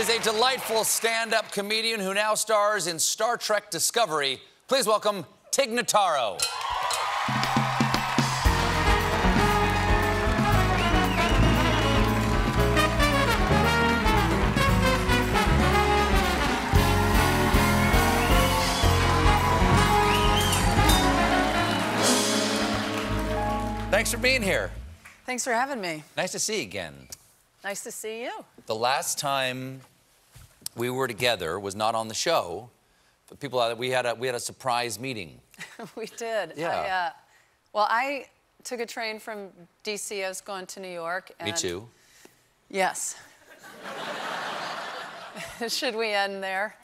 is a delightful stand-up comedian who now stars in Star Trek: Discovery. Please welcome Tig Notaro. Thanks for being here. Thanks for having me. Nice to see you again. Nice to see you. The last time we were together was not on the show, but people, we had a surprise meeting. We did. Yeah. I took a train from D.C. I was going to New York. And... Me too. Yes. Should we end there?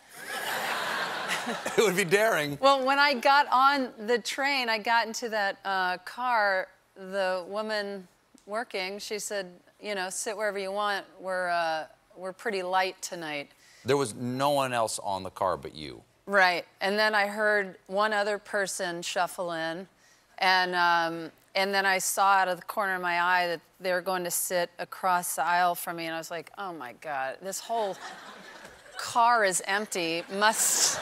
It would be daring. Well, when I got on the train, I got into that car. The woman working, she said, you know, sit wherever you want. We're pretty light tonight. There was no one else on the car but you. Right. And then I heard one other person shuffle in, and then I saw out of the corner of my eye that they were going to sit across the aisle from me, and I was like, oh, my God, this whole car is empty. Must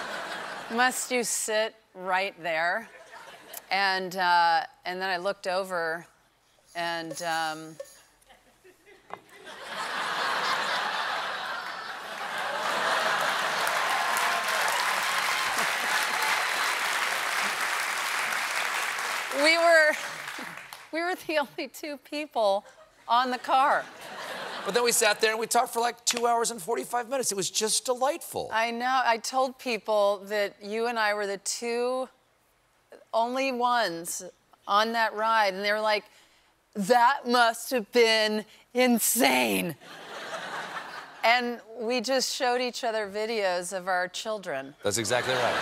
you sit right there? And then I looked over, and we were the only two people on the car. But then we sat there and we talked for like 2 hours and 45 minutes. It was just delightful. I know. I told people that you and I were the only ones on that ride, and they were like, that must have been insane. And we just showed each other videos of our children. That's exactly right.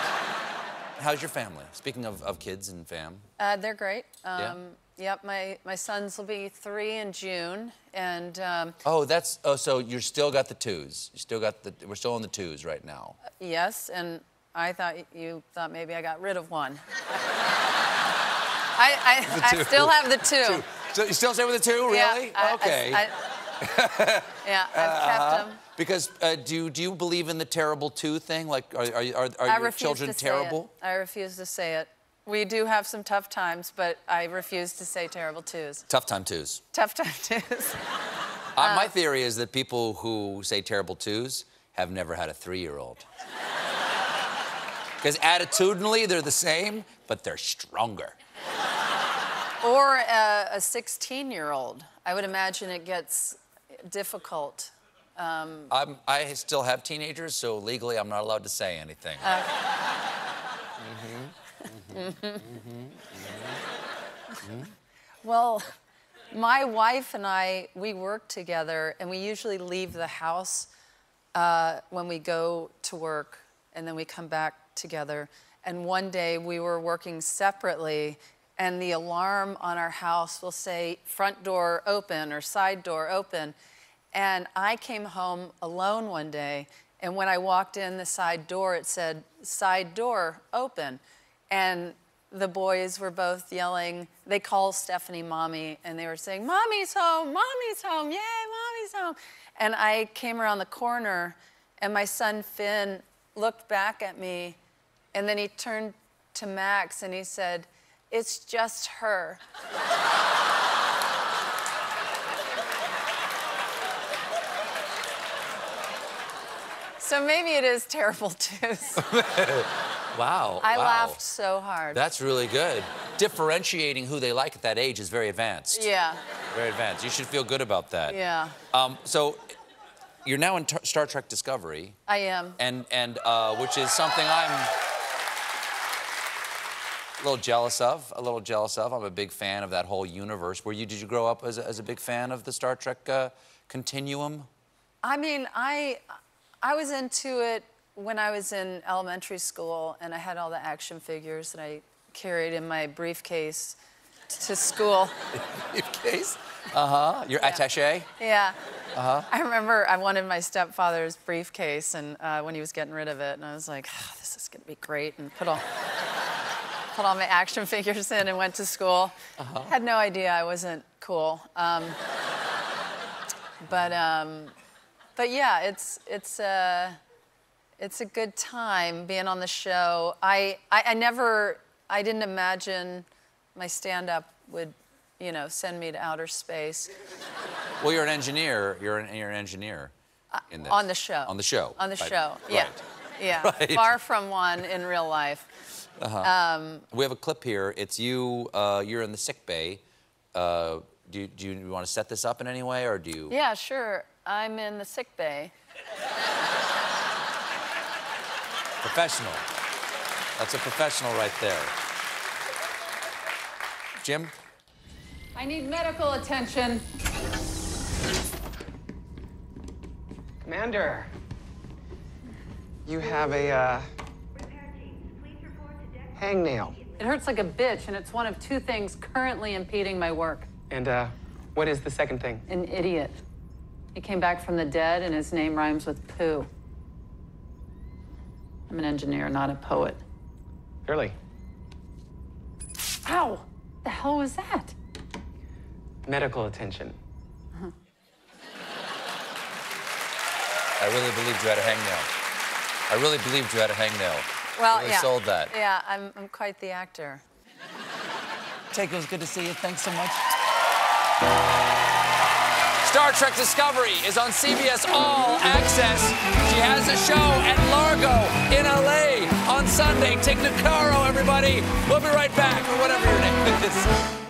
How's your family? Speaking of kids and fam. They're great. Yeah? Yep, my sons will be 3 in June, and... so you're still got the twos. We're still on the twos right now. Yes, and I thought you thought maybe I got rid of one. I still have the 2. So you still stay with the 2, really? Yeah, okay. Yeah, I've kept them. Because do you believe in the terrible 2 thing? Like, are your children terrible? I refuse to say it. We do have some tough times, but I refuse to say terrible 2s. Tough time twos. My theory is that people who say terrible 2s have never had a 3-year-old. Because attitudinally, they're the same, but they're stronger. Or a 16-year-old. I would imagine it gets difficult. I still have teenagers, so legally I'm not allowed to say anything. Well, my wife and I, we work together, and we usually leave the house when we go to work, and then we come back together. And one day we were working separately, and the alarm on our house will say front door open or side door open. And I came home alone one day, and when I walked in the side door, it said side door open. And the boys were both yelling. They called Stephanie mommy, and they were saying, mommy's home, yay, mommy's home. And I came around the corner, and my son Finn looked back at me, and then he turned to Max and he said, "It's just her." So maybe it is terrible twos. Wow. I laughed so hard. That's really good. Differentiating who they like at that age is very advanced. Yeah. Very advanced. You should feel good about that. Yeah. So you're now in Star Trek Discovery. I am. And which is something I'm a little jealous of. I'm a big fan of that whole universe. Did you grow up as a big fan of the Star Trek continuum? I mean, I was into it when I was in elementary school, and I had all the action figures that I carried in my briefcase to school. Briefcase? Uh-huh. Your attaché? Yeah. Uh-huh. I remember I wanted my stepfather's briefcase, and when he was getting rid of it, and I was like, oh, this is gonna be great, and put all my action figures in and went to school. Uh-huh. Had no idea I wasn't cool. But But yeah, it's a good time being on the show. I didn't imagine my stand-up would, you know, send me to outer space. Well, you're an engineer. You're an engineer. In this. On the show. On the show. On the show. Yeah. Right. Yeah. Right. Far from one in real life. Uh-huh. We have a clip here. It's you. You're in the sick bay. Do you want to set this up in any way, or do you? Yeah, sure. I'm in the sick bay. Professional. That's a professional right there. Jim? I need medical attention. Commander, you have a hangnail. It hurts like a bitch, and it's one of two things currently impeding my work. And what is the second thing? An idiot. He came back from the dead, and his name rhymes with poo. I'm an engineer, not a poet. Clearly. Ow! The hell was that? Medical attention. Uh-huh. I really believed you had a hangnail. I really believed you had a hangnail. Well, really, yeah. Sold that. Yeah, I'm quite the actor. Tig, it was good to see you. Thanks so much. Star Trek Discovery is on CBS All Access. She has a show at Largo in LA on Sunday. Tig Notaro, everybody. We'll be right back, or whatever your name is.